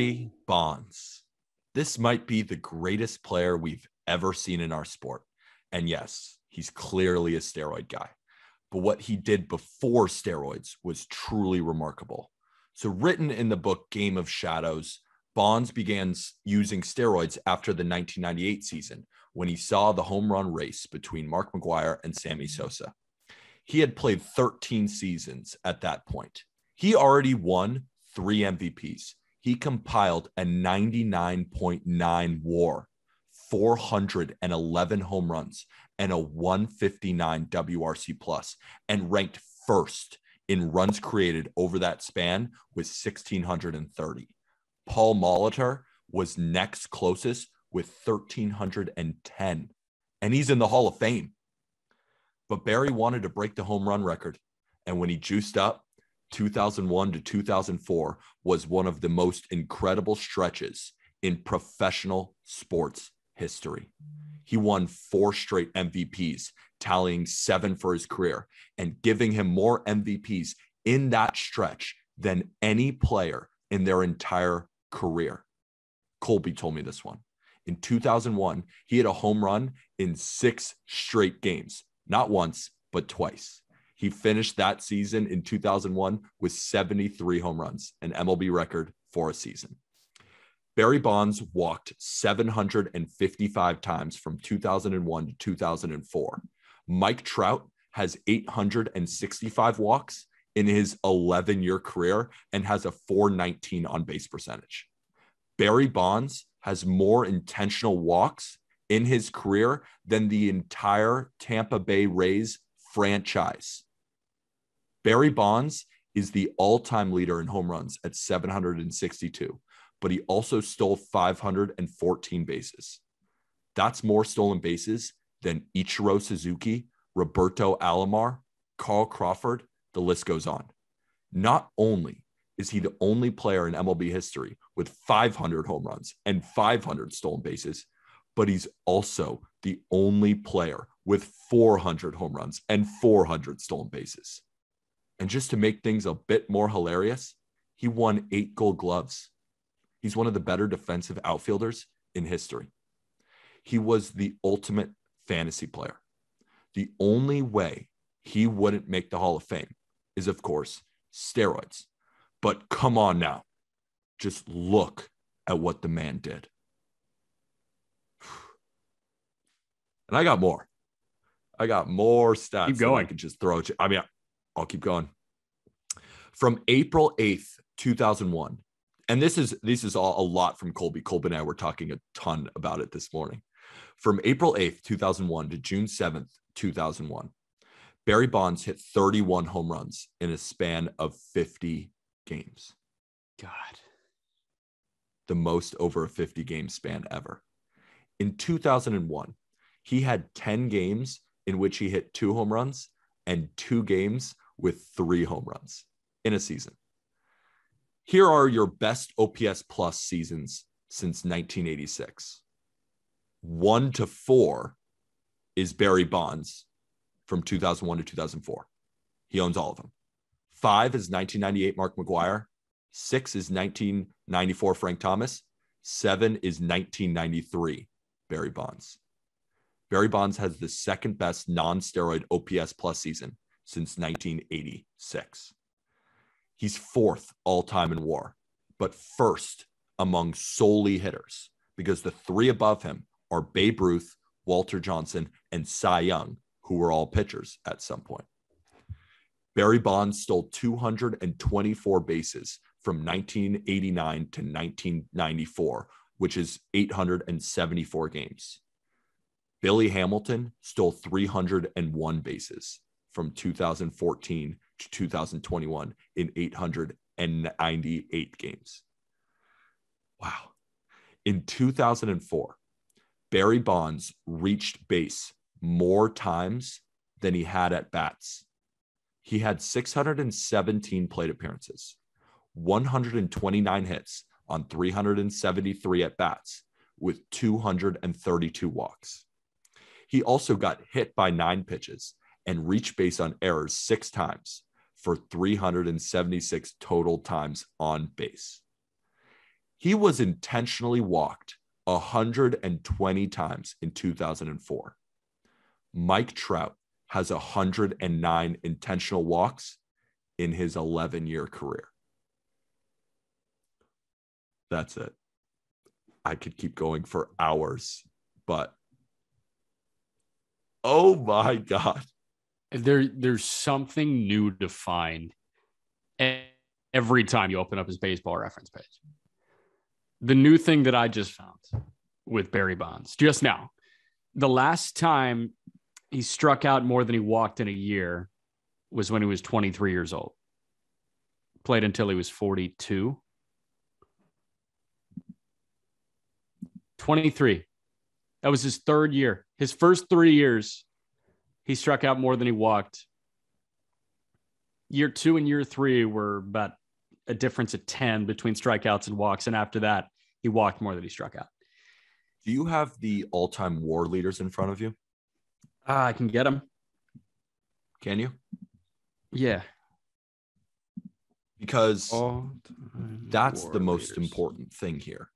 Barry Bonds. This might be the greatest player we've ever seen in our sport. And yes, he's clearly a steroid guy, but what he did before steroids was truly remarkable. So written in the book Game of Shadows, Bonds began using steroids after the 1998 season when he saw the home run race between Mark McGwire and Sammy Sosa. He had played 13 seasons at that point. He already won 3 MVPs. He compiled a 99.9 WAR, 411 home runs, and a 159 WRC+, and ranked first in runs created over that span with 1,630. Paul Molitor was next closest with 1,310, and he's in the Hall of Fame. But Barry wanted to break the home run record, and when he juiced up, 2001 to 2004 was one of the most incredible stretches in professional sports history. He won 4 straight MVPs, tallying 7 for his career, and giving him more MVPs in that stretch than any player in their entire career. Colby told me this one. In 2001, he had a home run in 6 straight games, not once, but twice. He finished that season in 2001 with 73 home runs, an MLB record for a season. Barry Bonds walked 755 times from 2001 to 2004. Mike Trout has 865 walks in his 11-year career and has a .419 on-base percentage. Barry Bonds has more intentional walks in his career than the entire Tampa Bay Rays franchise. Barry Bonds is the all-time leader in home runs at 762, but he also stole 514 bases. That's more stolen bases than Ichiro Suzuki, Roberto Alomar, Carl Crawford, the list goes on. Not only is he the only player in MLB history with 500 home runs and 500 stolen bases, but he's also the only player with 400 home runs and 400 stolen bases. And just to make things a bit more hilarious, he won 8 Gold Gloves. He's one of the better defensive outfielders in history. He was the ultimate fantasy player. The only way he wouldn't make the Hall of Fame is, of course, steroids. But come on now, just look at what the man did. And I got more. I got more stats. Keep going. I can just throw at you. I mean, I'll keep going. From April 8th, 2001, and this is all a lot from Colby. Colby and I were talking a ton about it this morning. From April 8th, 2001 to June 7th, 2001, Barry Bonds hit 31 home runs in a span of 50 games. God. The most over a 50-game span ever. In 2001, he had 10 games in which he hit 2 home runs and 2 games with 3 home runs in a season. Here are your best OPS plus seasons since 1986. 1 to 4 is Barry Bonds from 2001 to 2004. He owns all of them. 5 is 1998 Mark McGwire. 6 is 1994 Frank Thomas. 7 is 1993 Barry Bonds. Barry Bonds has the second best non-steroid OPS plus season since 1986. He's 4th all-time in WAR, but 1st among solely hitters because the 3 above him are Babe Ruth, Walter Johnson, and Cy Young, who were all pitchers at some point. Barry Bonds stole 224 bases from 1989 to 1994, which is 874 games. Billy Hamilton stole 301 bases from 2014 to 2021 in 898 games. Wow. In 2004, Barry Bonds reached base more times than he had at bats. He had 617 plate appearances, 129 hits on 373 at bats with 232 walks. He also got hit by 9 pitches and reached base on errors 6 times for 376 total times on base. He was intentionally walked 120 times in 2004. Mike Trout has 109 intentional walks in his 11-year career. That's it. I could keep going for hours, but oh my God. There's something new to find every time you open up his baseball reference page. The new thing that I just found with Barry Bonds just now, the last time he struck out more than he walked in a year was when he was 23 years old. Played until he was 42. 23. That was his third year. His first 3 years, he struck out more than he walked. Year two and year three were about a difference of 10 between strikeouts and walks. And after that, he walked more than he struck out. Do you have the all-time WAR leaders in front of you? I can get them. Can you? Yeah. Because that's the most important thing here,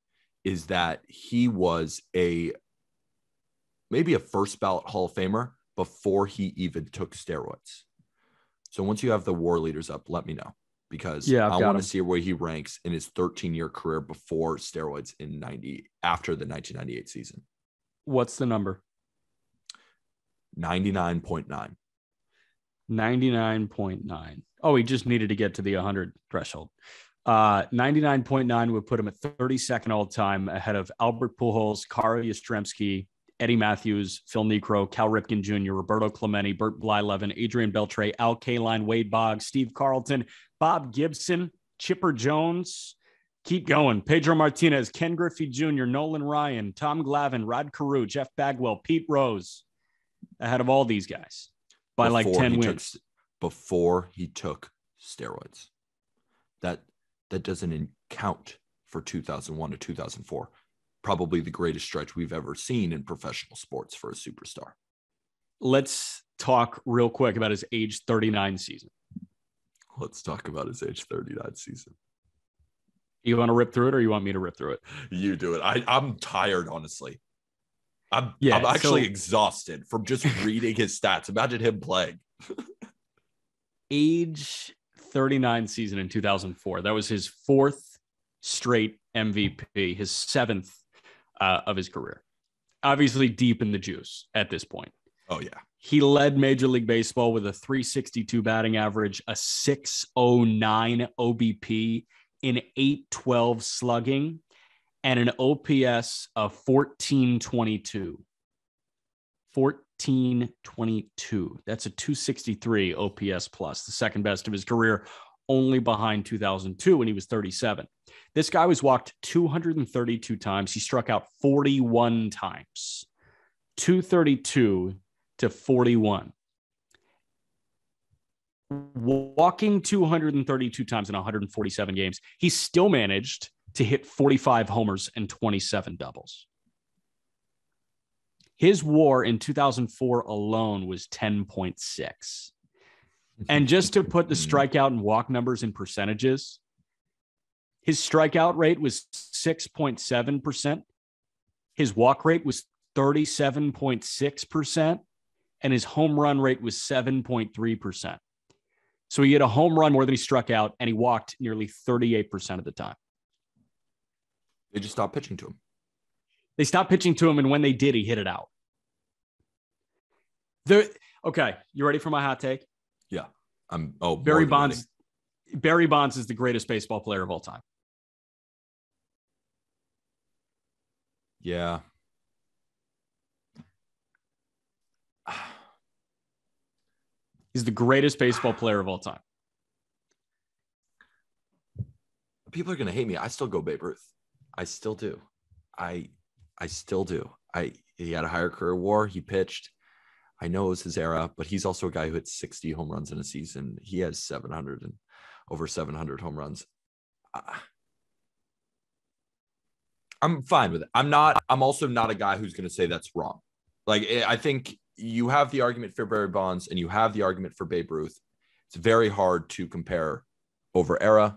is that he was maybe a first ballot Hall of Famer before he even took steroids. So once you have the WAR leaders up, let me know, because I want to see where he ranks in his 13-year career before steroids after the 1998 season. What's the number? 99.9. 99.9. Oh, he just needed to get to the 100 threshold. 99.9 would put him at 32nd all-time, ahead of Albert Pujols, Carl Yastrzemski, Eddie Matthews, Phil Niekro, Cal Ripken Jr., Roberto Clemente, Bert Blyleven, Adrian Beltre, Al Kaline, Wade Boggs, Steve Carlton, Bob Gibson, Chipper Jones. Keep going. Pedro Martinez, Ken Griffey Jr., Nolan Ryan, Tom Glavine, Rod Carew, Jeff Bagwell, Pete Rose, ahead of all these guys by like 10 wins. Before he took steroids. That doesn't count for 2001 to 2004. Probably the greatest stretch we've ever seen in professional sports for a superstar. Let's talk real quick about his age 39 season. You want to rip through it, or you want me to rip through it? You do it. I'm tired, honestly. I'm actually exhausted from just reading his stats. Imagine him playing. Age 39 season in 2004. That was his fourth straight MVP, his seventh of his career. Obviously deep in the juice at this point. Oh, yeah. He led Major League Baseball with a .362 batting average, a .609 OBP, an .812 slugging, and an OPS of 1422. 1422. That's a .263 OPS plus, the second best of his career, only behind 2002 when he was 37. This guy was walked 232 times. He struck out 41 times. 232 to 41. Walking 232 times in 147 games, he still managed to hit 45 homers and 27 doubles. His WAR in 2004 alone was 10.6. And just to put the strikeout and walk numbers in percentages, his strikeout rate was 6.7%. His walk rate was 37.6%. And his home run rate was 7.3%. So he had a home run more than he struck out, and he walked nearly 38% of the time. They just stopped pitching to him. They stopped pitching to him, and when they did, he hit it out. Okay, you ready for my hot take? Yeah. Barry Bonds is the greatest baseball player of all time. Yeah. He's the greatest baseball player of all time. People are going to hate me. I still go Babe Ruth. I still do. He had a higher career WAR. He pitched. I know it was his era, but he's also a guy who hit 60 home runs in a season. He has 700 and over 700 home runs. I'm fine with it. I'm also not a guy who's going to say that's wrong. Like, I think you have the argument for Barry Bonds and you have the argument for Babe Ruth. It's very hard to compare over era.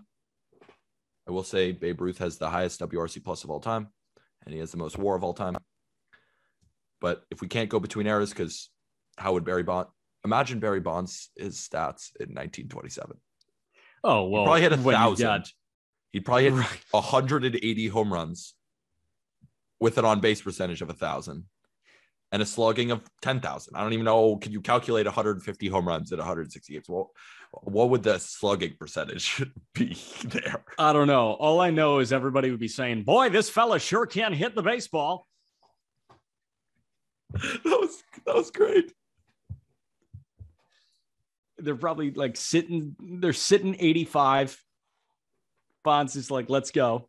I will say Babe Ruth has the highest WRC plus of all time, and he has the most WAR of all time. But if we can't go between eras, because how would Barry Bonds imagine Barry Bonds' his stats in 1927? Oh, well, he'd probably hit 1,000. He'd probably hit 180 home runs with an on-base percentage of 1,000 and a slugging of 10,000. I don't even know. Could you calculate 150 home runs at 168? Well, what would the slugging percentage be there? I don't know. All I know is everybody would be saying, boy, this fella sure can hit the baseball. That was great. They're probably like sitting 85. Bonds is like, let's go.